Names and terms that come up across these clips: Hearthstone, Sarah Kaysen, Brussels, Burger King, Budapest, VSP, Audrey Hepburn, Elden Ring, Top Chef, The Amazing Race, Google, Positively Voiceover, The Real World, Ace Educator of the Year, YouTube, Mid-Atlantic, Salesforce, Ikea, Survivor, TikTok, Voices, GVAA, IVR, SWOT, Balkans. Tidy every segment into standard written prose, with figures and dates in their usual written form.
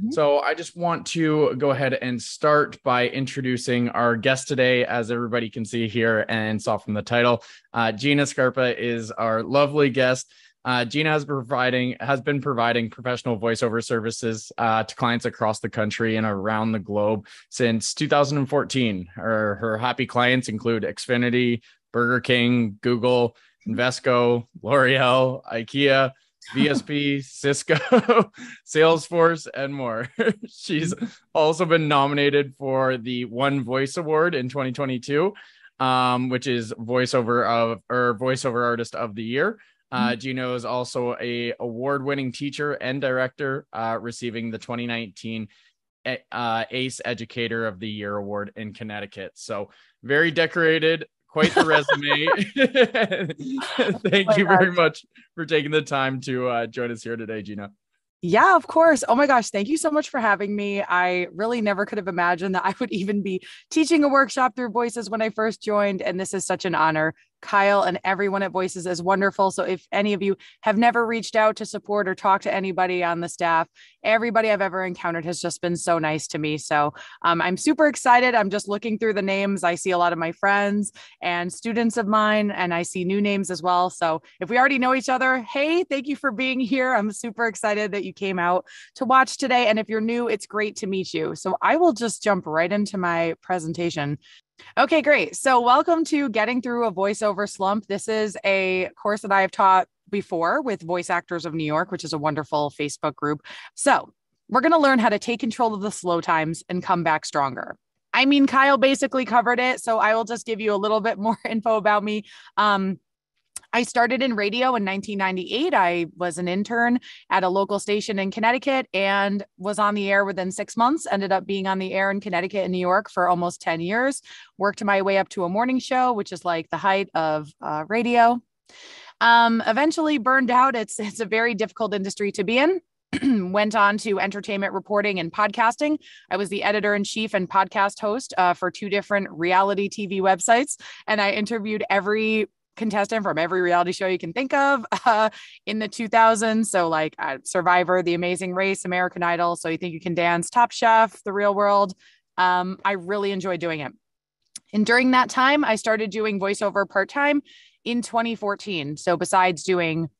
Mm-hmm. So I just want to go ahead and start by introducing our guest today, as everybody can see here and saw from the title. Gina Scarpa is our lovely guest. Gina has been providing professional voiceover services to clients across the country and around the globe since 2014. Her happy clients include Xfinity, Burger King, Google, Invesco, L'Oreal, Ikea, VSP, Cisco, Salesforce, and more. She's also been nominated for the One Voice Award in 2022, which is voiceover artist of the year. Gina is also an award-winning teacher and director, receiving the 2019 Ace Educator of the Year Award in Connecticut. So very decorated, quite the resume. Thank you very much for taking the time to join us here today, Gina. Yeah, of course. Oh my gosh. Thank you so much for having me. I really never could have imagined that I would even be teaching a workshop through Voices when I first joined. And this is such an honor. Kyle and everyone at Voices is wonderful. So if any of you have never reached out to support or talk to anybody on the staff, everybody I've ever encountered has just been so nice to me. So I'm super excited. I'm just looking through the names. I see a lot of my friends and students of mine, and I see new names as well. So if we already know each other, hey, thank you for being here. I'm super excited that you came out to watch today. And if you're new, it's great to meet you. So I will just jump right into my presentation. Okay, great. So welcome to Getting Through a Voiceover Slump. This is a course that I have taught before with Voice Actors of New York, which is a wonderful Facebook group. So we're going to learn how to take control of the slow times and come back stronger. I mean, Kyle basically covered it, so I will just give you a little bit more info about me. I started in radio in 1998. I was an intern at a local station in Connecticut and was on the air within 6 months, ended up being on the air in Connecticut and New York for almost 10 years, worked my way up to a morning show, which is like the height of radio. Eventually burned out. It's a very difficult industry to be in. Went on to entertainment reporting and podcasting. I was the editor-in-chief and podcast host for two different reality TV websites, and I interviewed every contestant from every reality show you can think of in the 2000s. So like Survivor, The Amazing Race, American Idol, So You Think You Can Dance, Top Chef, The Real World. I really enjoy doing it. And during that time, I started doing voiceover part-time in 2014. So besides doing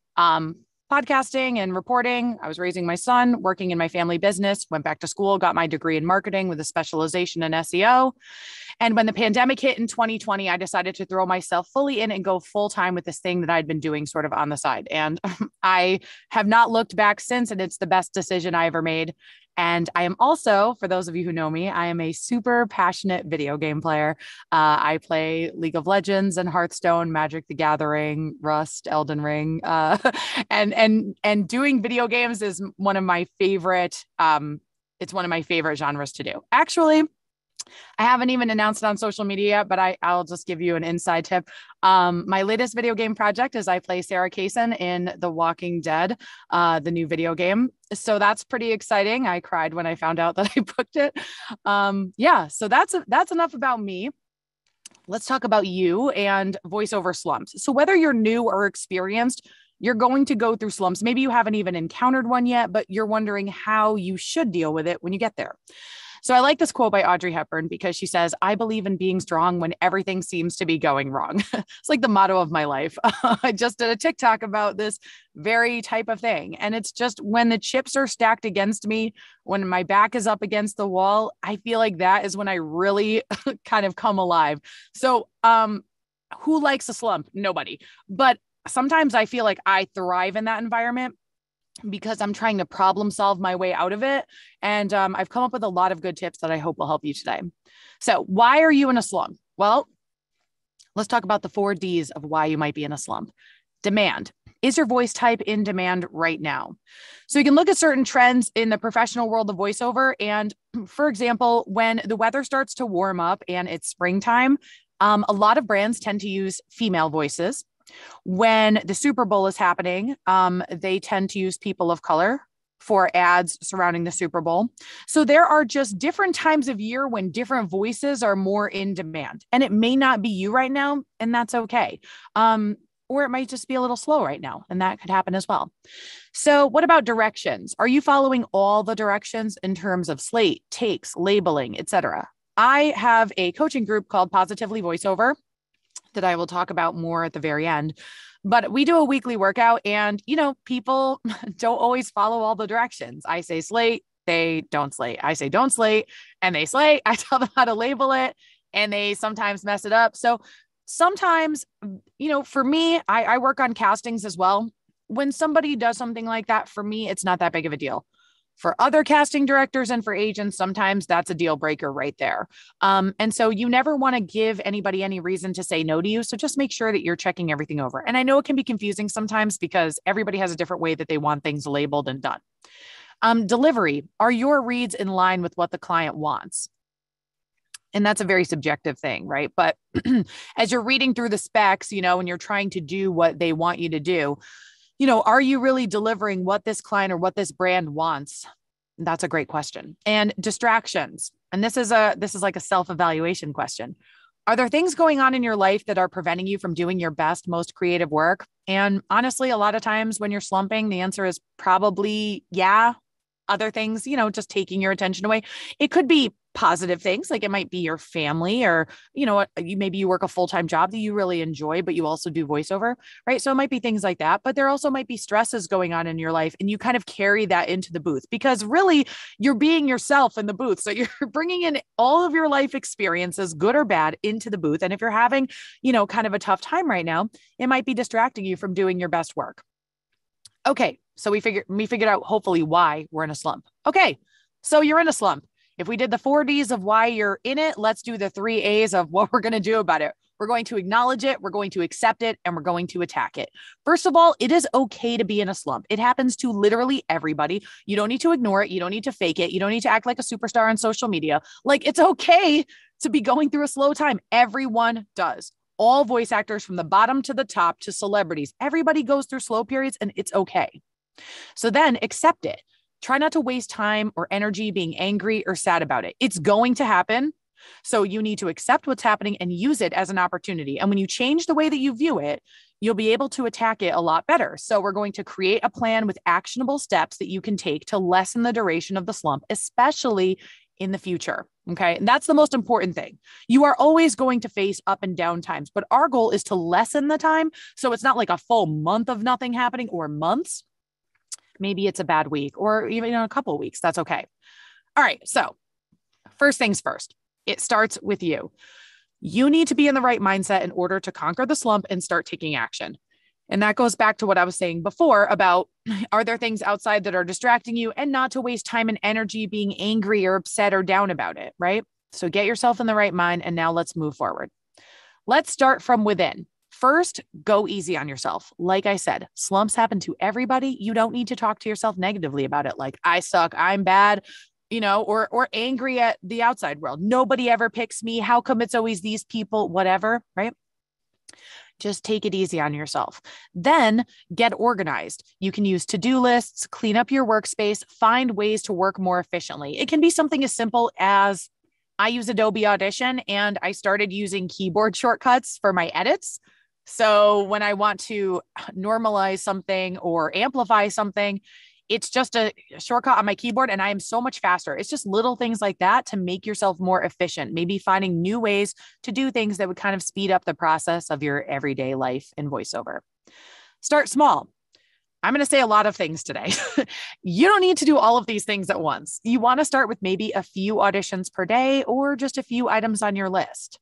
podcasting and reporting, I was raising my son, working in my family business, went back to school, got my degree in marketing with a specialization in SEO. And when the pandemic hit in 2020, I decided to throw myself fully in and go full time with this thing that I'd been doing sort of on the side. And I have not looked back since, and it's the best decision I ever made. And I am also, for those of you who know me, I am a super passionate video game player. I play League of Legends and Hearthstone, Magic the Gathering, Rust, Elden Ring. And doing video games is one of my favorite, it's one of my favorite genres to do. Actually, I haven't even announced it on social media, but I'll just give you an inside tip. My latest video game project is I play Sarah Kaysen in The Walking Dead, the new video game. So that's pretty exciting. I cried when I found out that I booked it. So that's enough about me. Let's talk about you and voiceover slumps. So whether you're new or experienced, you're going to go through slumps. Maybe you haven't even encountered one yet, but you're wondering how you should deal with it when you get there. So I like this quote by Audrey Hepburn because she says, I believe in being strong when everything seems to be going wrong. It's like the motto of my life. I just did a TikTok about this very type of thing. And it's just when the chips are stacked against me, when my back is up against the wall, I feel like that is when I really kind of come alive. So who likes a slump? Nobody. But sometimes I feel like I thrive in that environment, because I'm trying to problem solve my way out of it. And I've come up with a lot of good tips that I hope will help you today. So why are you in a slump? Well, let's talk about the 4 Ds of why you might be in a slump. Demand. Is your voice type in demand right now? So you can look at certain trends in the professional world of voiceover. And for example, when the weather starts to warm up and it's springtime, a lot of brands tend to use female voices. When the Super Bowl is happening, they tend to use people of color for ads surrounding the Super Bowl. So there are just different times of year when different voices are more in demand, and it may not be you right now, and that's okay. or it might just be a little slow right now. And that could happen as well. So what about directions? Are you following all the directions in terms of slate, takes, labeling, etc.? I have a coaching group called Positively Voiceover that I will talk about more at the very end. But we do a weekly workout and, you know, people don't always follow all the directions. I say slate, they don't slate. I say don't slate and they slate. I tell them how to label it and they sometimes mess it up. So sometimes, you know, for me, I work on castings as well. When somebody does something like that, for me, it's not that big of a deal. For other casting directors and for agents, sometimes that's a deal breaker right there. And so you never want to give anybody any reason to say no to you. So just make sure that you're checking everything over. And I know it can be confusing sometimes because everybody has a different way that they want things labeled and done. Delivery. Are your reads in line with what the client wants? And that's a very subjective thing, right? But as you're reading through the specs, you know, and you're trying to do what they want you to do, you know, are you really delivering what this client or what this brand wants? That's a great question. And distractions. And this is like a self-evaluation question. Are there things going on in your life that are preventing you from doing your best, most creative work? And honestly, a lot of times when you're slumping, the answer is probably, yeah. Other things, you know, just taking your attention away. It could be positive things. Like it might be your family or, you know, maybe you work a full-time job that you really enjoy, but you also do voiceover, right? So it might be things like that, but there also might be stresses going on in your life. And you kind of carry that into the booth because really you're being yourself in the booth. So you're bringing in all of your life experiences, good or bad, into the booth. And if you're having, you know, kind of a tough time right now, it might be distracting you from doing your best work. Okay. So we figured out hopefully why we're in a slump. Okay. So you're in a slump. If we did the 4 Ds of why you're in it, let's do the 3 As of what we're going to do about it. We're going to acknowledge it. We're going to accept it. And we're going to attack it. First of all, it is okay to be in a slump. It happens to literally everybody. You don't need to ignore it. You don't need to fake it. You don't need to act like a superstar on social media. Like it's okay to be going through a slow time. Everyone does. All voice actors from the bottom to the top to celebrities. Everybody goes through slow periods and it's okay. So then accept it. Try not to waste time or energy being angry or sad about it. It's going to happen. So you need to accept what's happening and use it as an opportunity. And when you change the way that you view it, you'll be able to attack it a lot better. So we're going to create a plan with actionable steps that you can take to lessen the duration of the slump, especially in the future. Okay. And that's the most important thing. You are always going to face up and down times, but our goal is to lessen the time. So it's not like a full month of nothing happening or months. Maybe it's a bad week or even a couple of weeks. That's okay. All right. So first things first, it starts with you. You need to be in the right mindset in order to conquer the slump and start taking action. And that goes back to what I was saying before about, are there things outside that are distracting you, and not to waste time and energy being angry or upset or down about it, right? So get yourself in the right mind. And now let's move forward. Let's start from within. First, go easy on yourself. Like I said, slumps happen to everybody. You don't need to talk to yourself negatively about it. Like, I suck, I'm bad, you know, or angry at the outside world. Nobody ever picks me. How come it's always these people, whatever, right? Just take it easy on yourself. Then get organized. You can use to-do lists, clean up your workspace, find ways to work more efficiently. It can be something as simple as, I use Adobe Audition and I started using keyboard shortcuts for my edits. So when I want to normalize something or amplify something, it's just a shortcut on my keyboard and I am so much faster. It's just little things like that to make yourself more efficient, maybe finding new ways to do things that would kind of speed up the process of your everyday life in voiceover. Start small. I'm going to say a lot of things today. You don't need to do all of these things at once. You want to start with maybe a few auditions per day or just a few items on your list.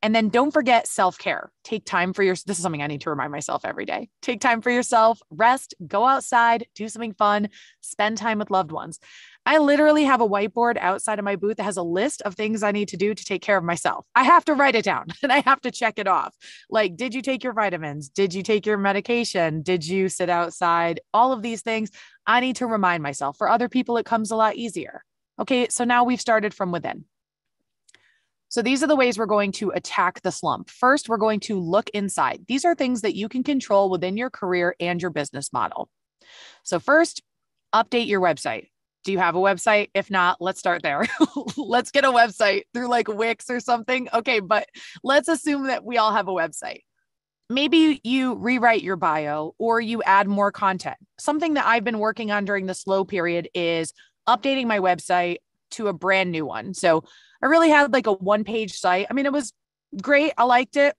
And then don't forget self-care. Take time for yourself. This is something I need to remind myself every day. Take time for yourself, rest, go outside, do something fun, spend time with loved ones. I literally have a whiteboard outside of my booth that has a list of things I need to do to take care of myself. I have to write it down and I have to check it off. Like, did you take your vitamins? Did you take your medication? Did you sit outside? All of these things I need to remind myself. For other people, it comes a lot easier. Okay, so now we've started from within. So these are the ways we're going to attack the slump. First, we're going to look inside. These are things that you can control within your career and your business model. So first, update your website. Do you have a website? If not, let's start there. Let's get a website through like Wix or something. Okay, but let's assume that we all have a website. maybe you rewrite your bio or you add more content. Something that I've been working on during the slow period is updating my website to a brand new one. So I really had like a one-page site. I mean, it was great. I liked it.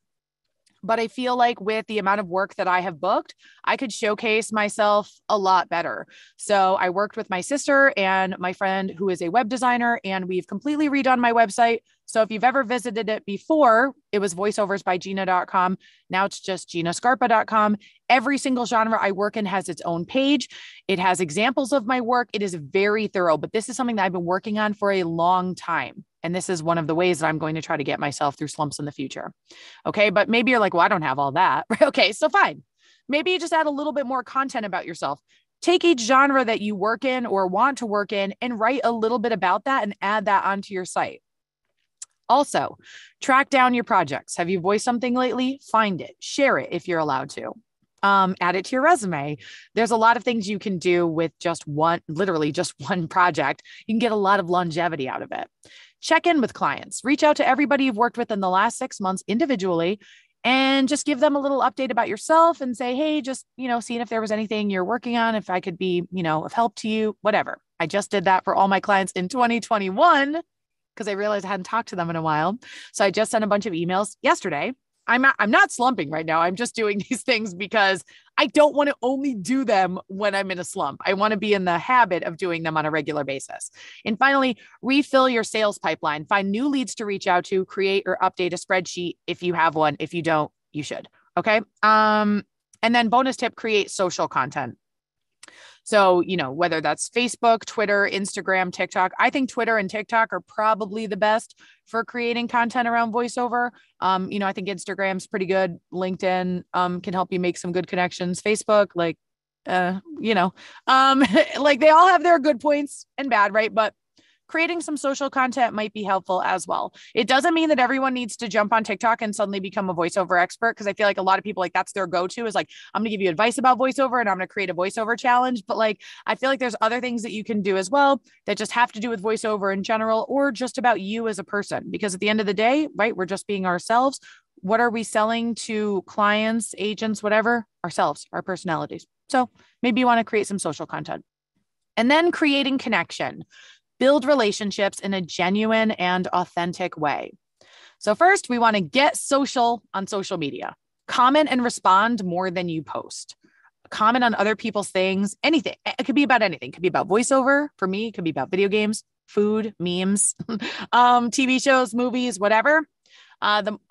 But I feel like with the amount of work that I have booked, I could showcase myself a lot better. So I worked with my sister and my friend who is a web designer, and we've completely redone my website. So if you've ever visited it before, it was voiceoversbygina.com. Now it's just ginascarpa.com. Every single genre I work in has its own page. It has examples of my work. It is very thorough, but this is something that I've been working on for a long time. And this is one of the ways that I'm going to try to get myself through slumps in the future. Okay. But maybe you're like, well, I don't have all that. Okay. So fine. Maybe you just add a little bit more content about yourself. Take each genre that you work in or want to work in and write a little bit about that and add that onto your site. Also, track down your projects. Have you voiced something lately? Find it, share it if you're allowed to. Add it to your resume. There's a lot of things you can do with just one, literally just one project. You can get a lot of longevity out of it. Check in with clients, reach out to everybody you've worked with in the last 6 months individually, and just give them a little update about yourself and say, hey, just, seeing if there was anything you're working on, if I could be, of help to you, whatever. I just did that for all my clients in 2021 because I realized I hadn't talked to them in a while. So I just sent a bunch of emails yesterday. I'm not slumping right now. I'm just doing these things because I don't want to only do them when I'm in a slump. I want to be in the habit of doing them on a regular basis. And finally, refill your sales pipeline. Find new leads to reach out to, create or update a spreadsheet if you have one. If you don't, you should. Okay. And then bonus tip, create social content. So, whether that's Facebook, Twitter, Instagram, TikTok, I think Twitter and TikTok are probably the best for creating content around voiceover. I think Instagram's pretty good. LinkedIn can help you make some good connections. Facebook, like they all have their good points and bad, right? But creating some social content might be helpful as well. It doesn't mean that everyone needs to jump on TikTok and suddenly become a voiceover expert. Cause I feel like a lot of people, like, that's their go-to is like, I'm gonna give you advice about voiceover and I'm gonna create a voiceover challenge. But like, I feel like there's other things that you can do as well that just have to do with voiceover in general, or just about you as a person. Because at the end of the day, right, we're just being ourselves. What are we selling to clients, agents, whatever? Ourselves, our personalities. So maybe you wanna create some social content. And then creating connection. Build relationships in a genuine and authentic way. So first, we want to get social on social media. Comment and respond more than you post. Comment on other people's things, anything. It could be about anything. It could be about voiceover. For me, it could be about video games, food, memes, TV shows, movies, whatever.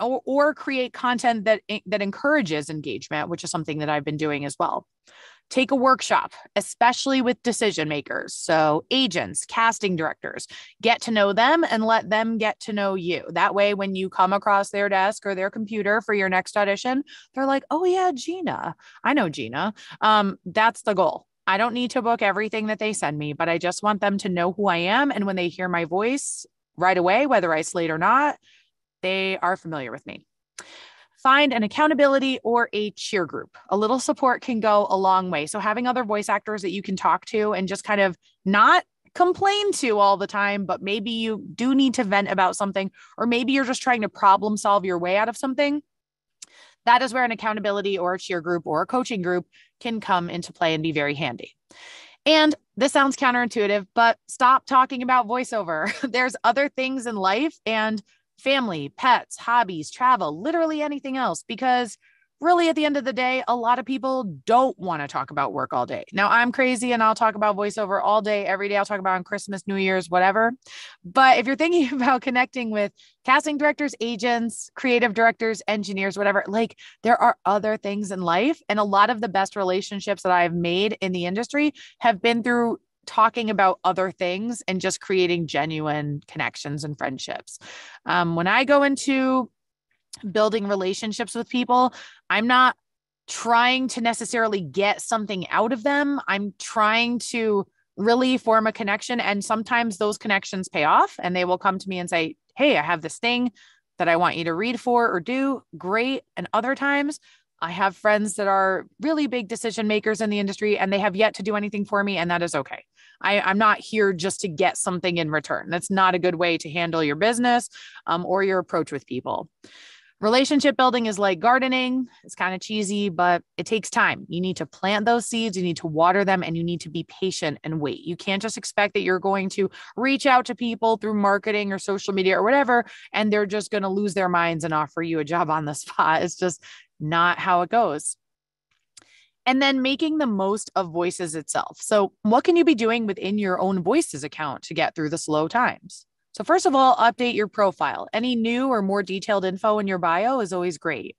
Or create content that encourages engagement, which is something that I've been doing as well. Take a workshop, especially with decision makers. So agents, casting directors, get to know them and let them get to know you. That way, when you come across their desk or their computer for your next audition, they're like, oh yeah, Gina, I know Gina. That's the goal. I don't need to book everything that they send me, but I just want them to know who I am. And when they hear my voice right away, whether I slate or not, they are familiar with me. Find an accountability or a cheer group. A little support can go a long way. So having other voice actors that you can talk to and just kind of not complain to all the time, but maybe you do need to vent about something, or maybe you're just trying to problem solve your way out of something. That is where an accountability or a cheer group or a coaching group can come into play and be very handy. And this sounds counterintuitive, but stop talking about voiceover. There's other things in life and family, pets, hobbies, travel, literally anything else, because really at the end of the day, a lot of people don't want to talk about work all day. Now, I'm crazy and I'll talk about voiceover all day, every day. I'll talk about on Christmas, New Year's, whatever. But if you're thinking about connecting with casting directors, agents, creative directors, engineers, whatever, like, there are other things in life. And a lot of the best relationships that I've made in the industry have been through talking about other things and just creating genuine connections and friendships. When I go into building relationships with people, I'm not trying to necessarily get something out of them. I'm trying to really form a connection. And sometimes those connections pay off and they will come to me and say, hey, I have this thing that I want you to read for or do. Great. And other times, I have friends that are really big decision makers in the industry and they have yet to do anything for me. And that is okay. I'm not here just to get something in return. That's not a good way to handle your business or your approach with people. Relationship building is like gardening. It's kind of cheesy, but it takes time. You need to plant those seeds. You need to water them, and you need to be patient and wait. You can't just expect that you're going to reach out to people through marketing or social media or whatever, and they're just going to lose their minds and offer you a job on the spot. It's just not how it goes. And then making the most of Voices itself. So what can you be doing within your own Voices account to get through the slow times? So first of all, update your profile. Any new or more detailed info in your bio is always great.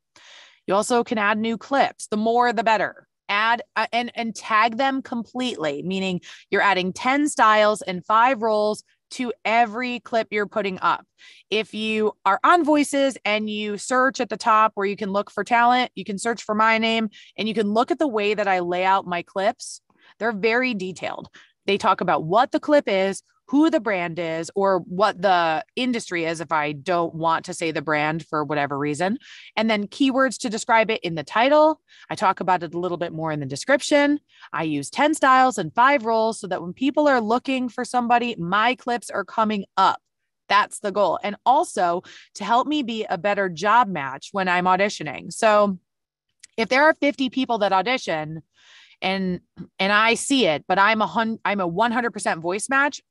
You also can add new clips. The more, the better. Add and tag them completely, meaning you're adding 10 styles and 5 roles to every clip you're putting up. If you are on Voices and you search at the top where you can look for talent, you can search for my name, and you can look at the way that I lay out my clips. They're very detailed. They talk about what the clip is, who the brand is, or what the industry is, if I don't want to say the brand for whatever reason, and then keywords to describe it in the title. I talk about it a little bit more in the description. I use 10 styles and 5 roles so that when people are looking for somebody, my clips are coming up. That's the goal. And also to help me be a better job match when I'm auditioning. So if there are 50 people that audition and I see it, but I'm a 100% voice match,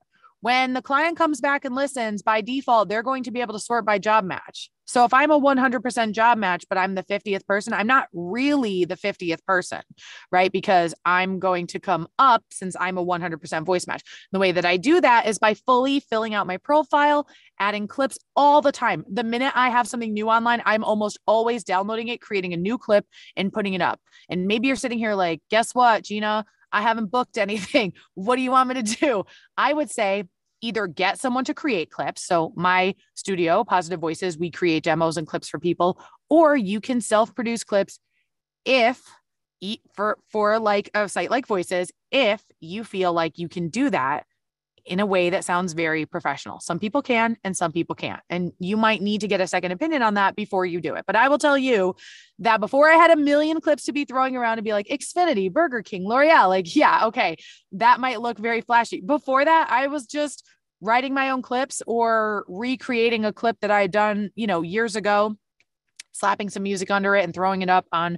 when the client comes back and listens, by default, they're going to be able to sort by job match. So if I'm a 100% job match, but I'm the 50th person, I'm not really the 50th person, right? Because I'm going to come up since I'm a 100% voice match. The way that I do that is by fully filling out my profile, adding clips all the time. The minute I have something new online, I'm almost always downloading it, creating a new clip and putting it up. And maybe you're sitting here like, guess what, Gina? I haven't booked anything. What do you want me to do? I would say either get someone to create clips. So my studio, Positive Voices, we create demos and clips for people, or you can self-produce clips for like a site like Voices, if you feel like you can do that in a way that sounds very professional. Some people can, and some people can't. And you might need to get a second opinion on that before you do it. But I will tell you that before I had 1 million clips to be throwing around and be like Xfinity, Burger King, L'Oreal, like, yeah, okay, that might look very flashy. Before that, I was just writing my own clips or recreating a clip that I had done, years ago, slapping some music under it and throwing it up on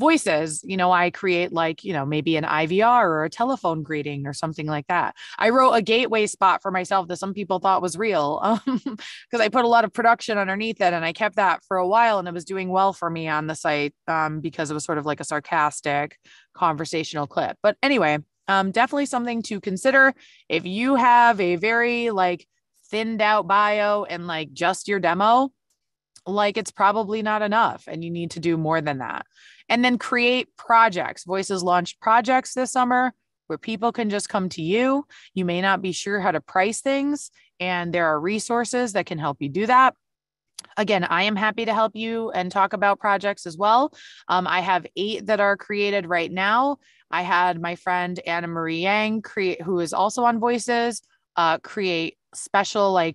Voices. I create maybe an IVR or a telephone greeting or something like that. I wrote a gateway spot for myself that some people thought was real because I put a lot of production underneath it, and I kept that for a while, and it was doing well for me on the site because it was sort of like a sarcastic conversational clip. But anyway, definitely something to consider if you have a very thinned out bio and just your demo. It's probably not enough and you need to do more than that. And then create projects. Voices launched projects this summer where people can just come to you. You may not be sure how to price things, and there are resources that can help you do that. Again, I am happy to help you and talk about projects as well. I have 8 that are created right now. I had my friend Anna Marie Yang who is also on Voices, create special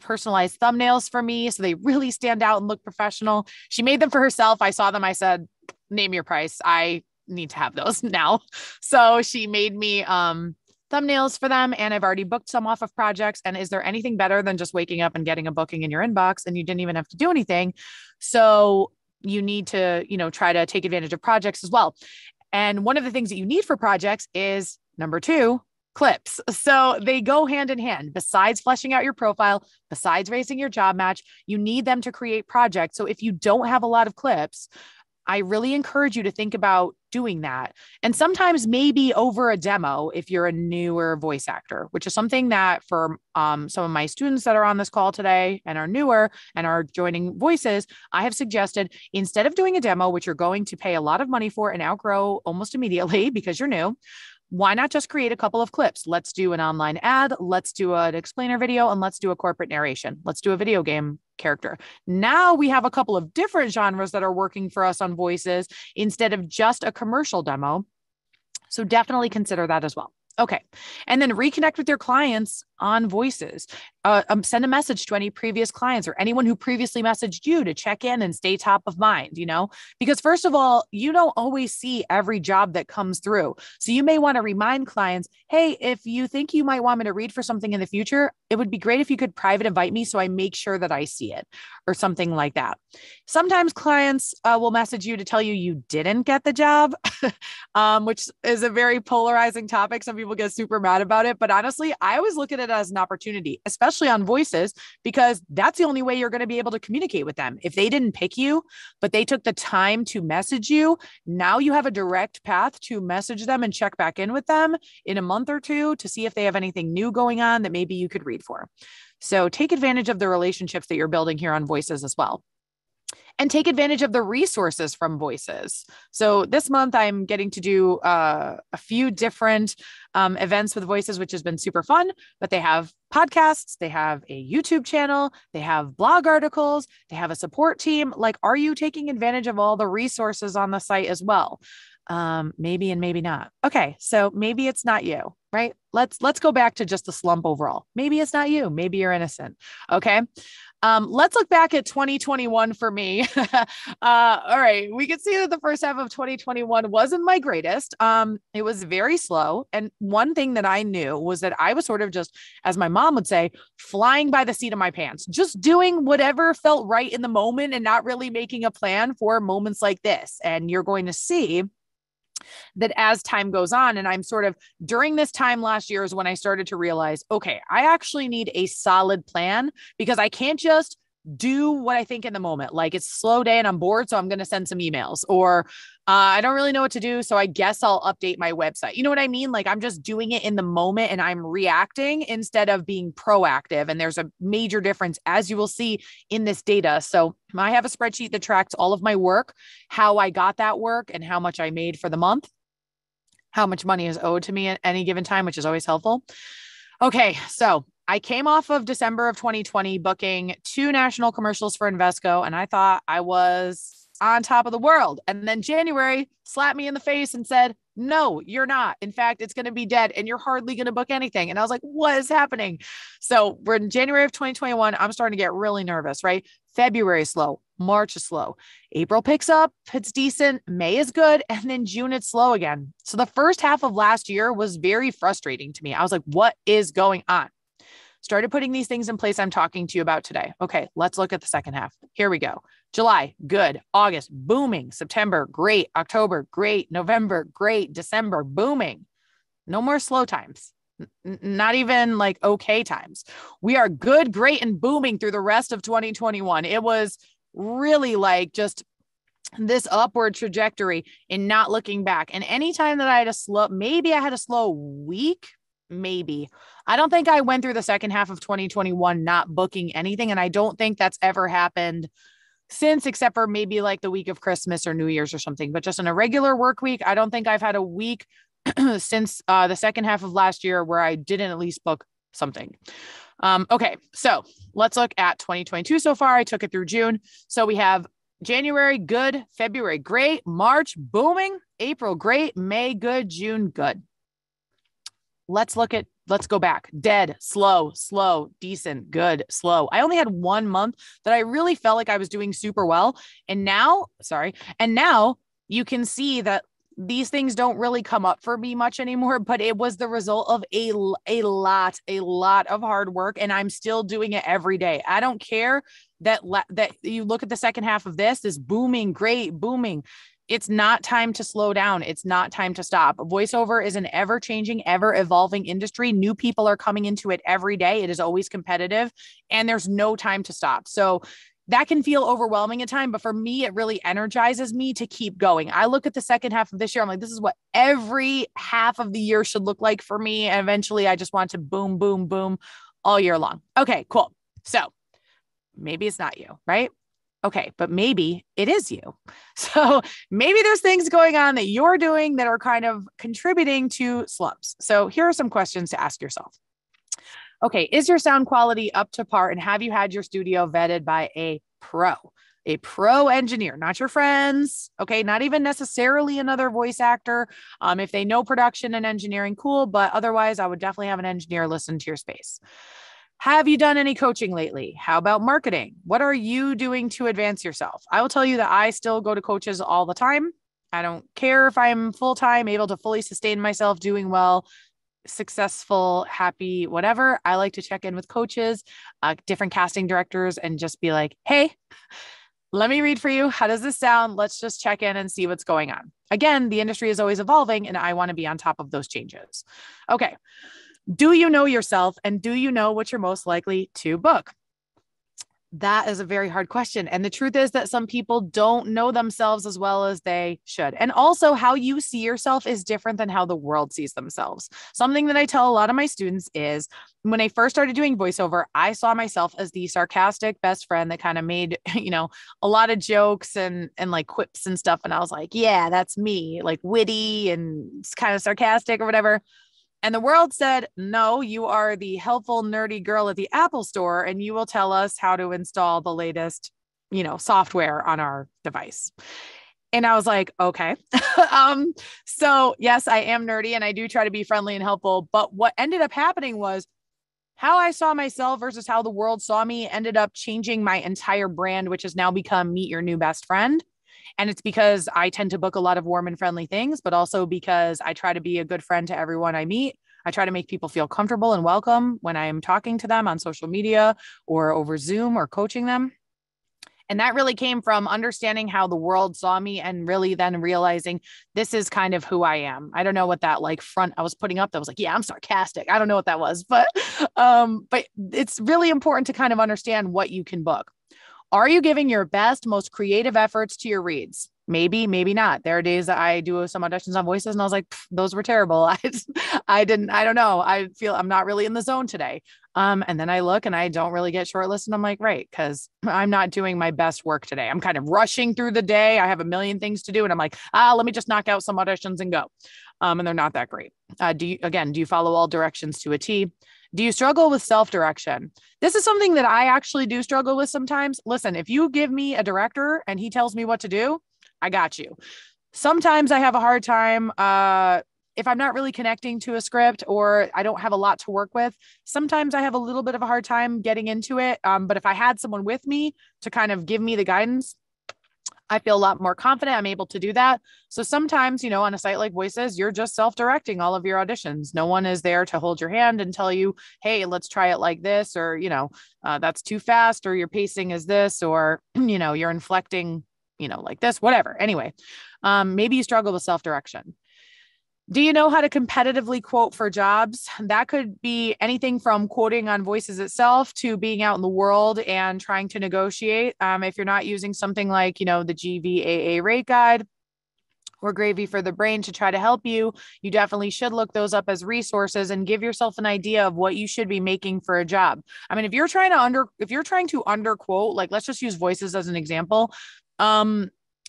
personalized thumbnails for me so they really stand out and look professional. She made them for herself. I saw them. I said, name your price. I need to have those now. So she made me thumbnails for them, and I've already booked some off of projects. And is there anything better than just waking up and getting a booking in your inbox and you didn't even have to do anything? So you need to, try to take advantage of projects as well. And one of the things that you need for projects is number 2, clips. So they go hand in hand. Besides fleshing out your profile, besides raising your job match, you need them to create projects. So if you don't have a lot of clips, I really encourage you to think about doing that. And sometimes maybe over a demo, if you're a newer voice actor, which is something that for some of my students that are on this call today and are newer and are joining Voices, I have suggested instead of doing a demo, which you're going to pay a lot of money for and outgrow almost immediately because you're new, why not just create a couple of clips? Let's do an online ad. Let's do an explainer video, and let's do a corporate narration. Let's do a video game character. Now we have a couple of different genres that are working for us on Voices instead of just a commercial demo. So definitely consider that as well. Okay. And then reconnect with your clients on Voices. send a message to any previous clients or anyone who previously messaged you to check in and stay top of mind, you know, because first of all, you don't always see every job that comes through. So you may want to remind clients, hey, if you think you might want me to read for something in the future, it would be great if you could private invite me so I make sure that I see it or something like that. Sometimes clients will message you to tell you you didn't get the job, which is a very polarizing topic. Some people get super mad about it, but honestly, I always look at it as an opportunity, especially on Voices, because that's the only way you're going to be able to communicate with them. If they didn't pick you, but they took the time to message you, now you have a direct path to message them and check back in with them in a month or two to see if they have anything new going on that maybe you could read for. So take advantage of the relationships that you're building here on Voices as well. And take advantage of the resources from Voices. So this month I'm getting to do a few different events with Voices, which has been super fun, but they have podcasts, they have a YouTube channel, they have blog articles, they have a support team. Like, are you taking advantage of all the resources on the site as well? Maybe, and maybe not. Okay. So maybe it's not you, right? Let's go back to just the slump overall. Maybe it's not you. Maybe you're innocent. Okay. Let's look back at 2021 for me. All right. We could see that the first half of 2021 wasn't my greatest. It was very slow. And one thing that I knew was that I was sort of just, as my mom would say, flying by the seat of my pants, just doing whatever felt right in the moment and not really making a plan for moments like this. And you're going to see that as time goes on, and I'm sort of during this time last year is when I started to realize, okay, I actually need a solid plan because I can't just do what I think in the moment. Like, it's a slow day and I'm bored, so I'm going to send some emails, or I don't really know what to do, so I guess I'll update my website. You know what I mean? Like, I'm just doing it in the moment and I'm reacting instead of being proactive. And there's a major difference, as you will see in this data. So I have a spreadsheet that tracks all of my work, how I got that work and how much I made for the month, how much money is owed to me at any given time, which is always helpful. Okay. So I came off of December of 2020 booking 2 national commercials for Invesco, and I thought I was on top of the world. And then January slapped me in the face and said, no, you're not. In fact, it's going to be dead and you're hardly going to book anything. And I was like, what is happening? So we're in January of 2021. I'm starting to get really nervous, right? February is slow. March is slow. April picks up. It's decent. May is good. And then June, it's slow again. So the first half of last year was very frustrating to me. I was like, what is going on? Started putting these things in place I'm talking to you about today. Okay, let's look at the second half. Here we go. July, good. August, booming. September, great. October, great. November, great. December, booming. No more slow times. Not even like okay times. We are good, great, and booming through the rest of 2021. It was really like just this upward trajectory and not looking back. And anytime that I had a slow, maybe I had a slow week, maybe. I don't think I went through the second half of 2021 not booking anything. And I don't think that's ever happened since, except for maybe like the week of Christmas or New Year's or something, but just in a regular work week, I don't think I've had a week since the second half of last year where I didn't at least book something. Okay. So let's look at 2022 so far. I took it through June. So we have January, good. February, great. March, booming. April, great. May, good. June, good. Let's go back. Dead, slow, decent, good, slow. I only had one month that I really felt like I was doing super well. And now you can see that these things don't really come up for me much anymore, but it was the result of a lot of hard work. And I'm still doing it every day. I don't care that you look at the second half of this booming, great, booming. It's not time to slow down. It's not time to stop. Voiceover is an ever-changing, ever-evolving industry. New people are coming into it every day. It is always competitive and there's no time to stop. So that can feel overwhelming at times, but for me, it really energizes me to keep going. I look at the second half of this year. I'm like, this is what every half of the year should look like for me. And eventually I just want to boom, boom, boom all year long. Okay, cool. So maybe it's not you, right? Okay, but maybe it is you. So maybe there's things going on that you're doing that are kind of contributing to slumps. So here are some questions to ask yourself. Okay, is your sound quality up to par and have you had your studio vetted by a pro engineer, not your friends? Okay, not even necessarily another voice actor. If they know production and engineering, cool, but otherwise I would definitely have an engineer listen to your space. Have you done any coaching lately? How about marketing? What are you doing to advance yourself? I will tell you that I still go to coaches all the time. I don't care if I'm full-time, able to fully sustain myself, doing well, successful, happy, whatever. I like to check in with coaches, different casting directors, and just be like, hey, let me read for you. How does this sound? Let's just check in and see what's going on. Again, the industry is always evolving and I want to be on top of those changes. Okay. Do you know yourself and do you know what you're most likely to book? That is a very hard question. And the truth is that some people don't know themselves as well as they should. And also how you see yourself is different than how the world sees themselves. Something that I tell a lot of my students is when I first started doing voiceover, I saw myself as the sarcastic best friend that kind of made, you know, a lot of jokes and like quips and stuff. And I was like, yeah, that's me, like witty and kind of sarcastic or whatever. And the world said, no, you are the helpful, nerdy girl at the Apple store, and you will tell us how to install the latest, you know, software on our device. And I was like, okay. So yes, I am nerdy and I do try to be friendly and helpful. But what ended up happening was how I saw myself versus how the world saw me ended up changing my entire brand, which has now become Meet Your New Best Friend. And it's because I tend to book a lot of warm and friendly things, but also because I try to be a good friend to everyone I meet. I try to make people feel comfortable and welcome when I'm talking to them on social media or over Zoom or coaching them. And that really came from understanding how the world saw me and really then realizing this is kind of who I am. I don't know what that like front I was putting up that was like, yeah, I'm sarcastic. I don't know what that was, but it's really important to kind of understand what you can book. Are you giving your best, most creative efforts to your reads? Maybe, maybe not. There are days that I do some auditions on Voices and I was like, those were terrible. I don't know. I feel I'm not really in the zone today. And then I look and I don't really get shortlisted. I'm like, right. Cause I'm not doing my best work today. I'm kind of rushing through the day. I have a million things to do. And I'm like, let me just knock out some auditions and go. And they're not that great. Do you follow all directions to a T? Do you struggle with self-direction? This is something that I actually do struggle with sometimes. Listen, if you give me a director and he tells me what to do, I got you. Sometimes I have a hard time if I'm not really connecting to a script or I don't have a lot to work with. Sometimes I have a little bit of a hard time getting into it. But if I had someone with me to kind of give me the guidance, I feel a lot more confident. I'm able to do that. So sometimes, you know, on a site like Voices, you're just self-directing all of your auditions. No one is there to hold your hand and tell you, hey, let's try it like this, or, you know, that's too fast, or your pacing is this, or, you know, you're inflecting, you know, like this, whatever. Anyway, maybe you struggle with self-direction. Do you know how to competitively quote for jobs? That could be anything from quoting on Voices itself to being out in the world and trying to negotiate. If you're not using something like, you know, the GVAA rate guide or Gravy for the Brain to try to help you, you definitely should look those up as resources and give yourself an idea of what you should be making for a job. I mean, if you're trying to underquote, like let's just use Voices as an example.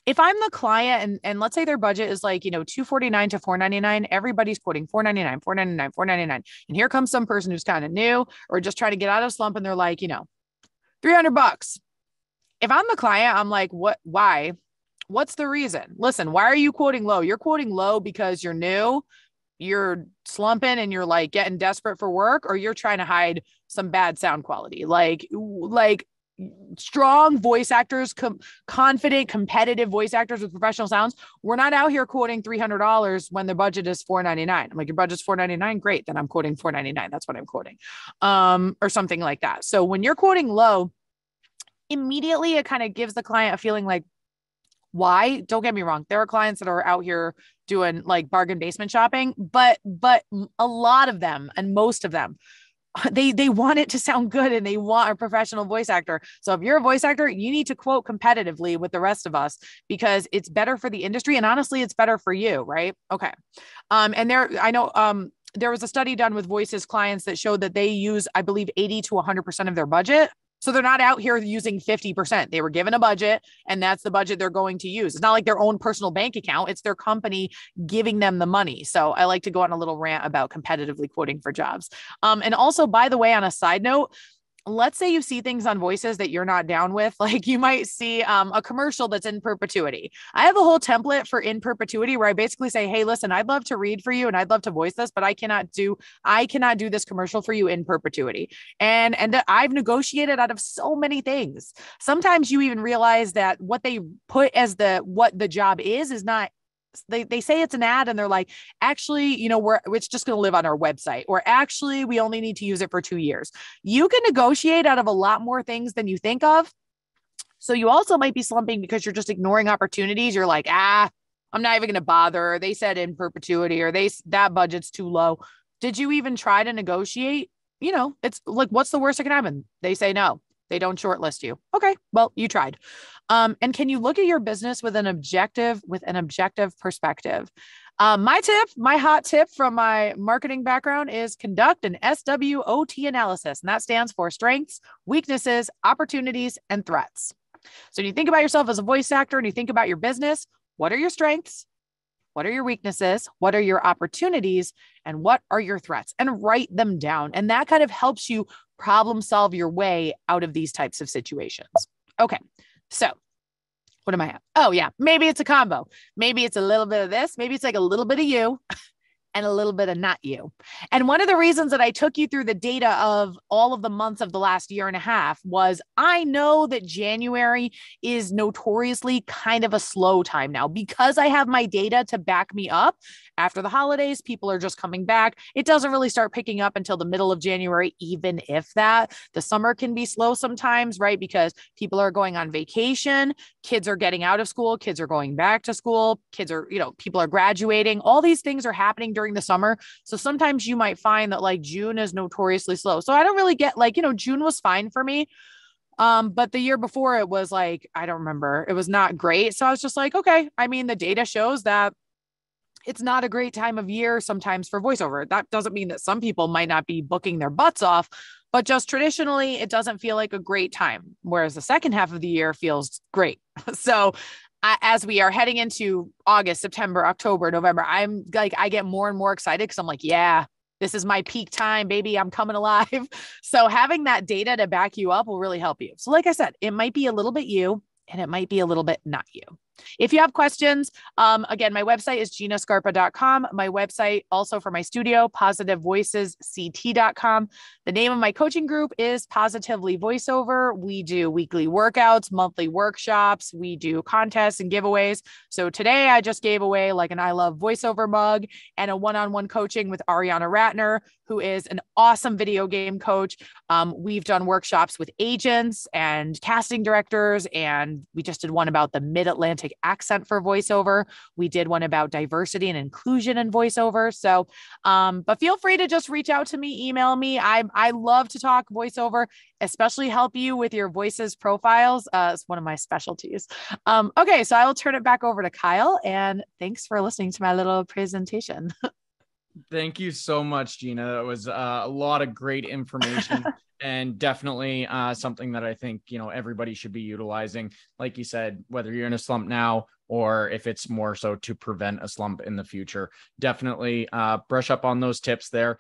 If I'm the client and let's say their budget is like, you know, $249 to $499, everybody's quoting $499, $499, $499. And here comes some person who's kind of new or just trying to get out of a slump. And they're like, you know, $300. If I'm the client, I'm like, what, why, what's the reason? Listen, why are you quoting low? You're quoting low because you're new, you're slumping and you're like getting desperate for work, or you're trying to hide some bad sound quality. Like, strong voice actors, confident, competitive voice actors with professional sounds. We're not out here quoting $300 when the budget is $499. I'm like, your budget's $499. Great. Then I'm quoting $499. That's what I'm quoting. Or something like that. So when you're quoting low, immediately it kind of gives the client a feeling like, why? Don't get me wrong. There are clients that are out here doing like bargain basement shopping, but a lot of them and most of them, they want it to sound good and they want a professional voice actor. So if you're a voice actor, you need to quote competitively with the rest of us because it's better for the industry. And honestly, it's better for you, right? Okay. There was a study done with Voices clients that showed that they use, I believe, 80 to 100% of their budget. So they're not out here using 50%. They were given a budget and that's the budget they're going to use. It's not like their own personal bank account. It's their company giving them the money. So I like to go on a little rant about competitively quoting for jobs. And also, by the way, on a side note, let's say you see things on Voices that you're not down with. Like you might see a commercial that's in perpetuity. I have a whole template for in perpetuity where I basically say, hey, listen, I'd love to read for you and I'd love to voice this, but I cannot do this commercial for you in perpetuity. And I've negotiated out of so many things. Sometimes you even realize that what they put as what the job is not, they say it's an ad and they're like, actually, it's just going to live on our website, or actually we only need to use it for 2 years. You can negotiate out of a lot more things than you think of. So you also might be slumping because you're just ignoring opportunities. You're like, I'm not even going to bother. They said in perpetuity, or that budget's too low. Did you even try to negotiate? It's like, what's the worst that can happen? They say no. They don't shortlist you. Okay. Well, you tried. And can you look at your business with an objective perspective? My hot tip from my marketing background is conduct an SWOT analysis. And that stands for strengths, weaknesses, opportunities, and threats. So when you think about yourself as a voice actor and you think about your business, what are your strengths? What are your weaknesses? What are your opportunities? And what are your threats? And write them down. And that kind of helps you problem solve your way out of these types of situations. Okay. So what am I at? Oh yeah. Maybe it's a combo. Maybe it's a little bit of this. Maybe it's like a little bit of you and a little bit of not you. And one of the reasons that I took you through the data of all of the months of the last year and a half was I know that January is notoriously kind of a slow time now because I have my data to back me up. After the holidays, people are just coming back. It doesn't really start picking up until the middle of January, even if that. The summer can be slow sometimes, right? Because people are going on vacation, kids are getting out of school, kids are going back to school, kids are, people are graduating. All these things are happening during the summer. So sometimes you might find that like June is notoriously slow. So I don't really get June was fine for me. But the year before it was like, I don't remember, it was not great. So I was just like, okay, I mean, the data shows that it's not a great time of year sometimes for voiceover. That doesn't mean that some people might not be booking their butts off, but just traditionally, it doesn't feel like a great time. Whereas the second half of the year feels great. So as we are heading into August, September, October, November, I'm like, I get more and more excited because I'm like, yeah, this is my peak time, baby. I'm coming alive. So having that data to back you up will really help you. So like I said, it might be a little bit you and it might be a little bit not you. If you have questions, again, my website is ginascarpa.com. My website also for my studio, positivevoicesct.com. The name of my coaching group is Positively Voiceover. We do weekly workouts, monthly workshops. We do contests and giveaways. So today I just gave away like an I Love Voiceover mug and a one-on-one coaching with Ariana Ratner, who is an awesome video game coach. We've done workshops with agents and casting directors, and we just did one about the Mid-Atlantic accent for voiceover. We did one about diversity and inclusion in voiceover. So, but feel free to just reach out to me, email me. I love to talk voiceover, especially help you with your voices profiles. It's one of my specialties. Okay. So I will turn it back over to Kyle, and thanks for listening to my little presentation. Thank you so much, Gina. That was a lot of great information. And definitely something that I think, everybody should be utilizing. Like you said, whether you're in a slump now or if it's more so to prevent a slump in the future, definitely brush up on those tips there.